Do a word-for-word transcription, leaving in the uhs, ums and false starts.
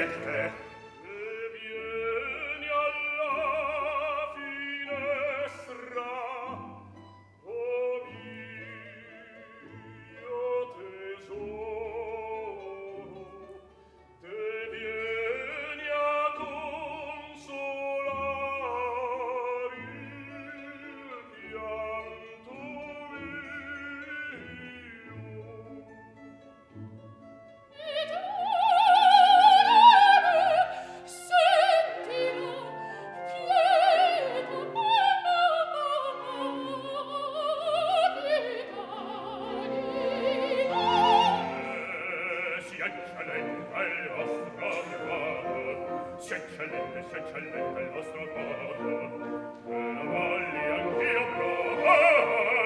lettre. C'è il vostro corpo, e la voglio anch'io provare.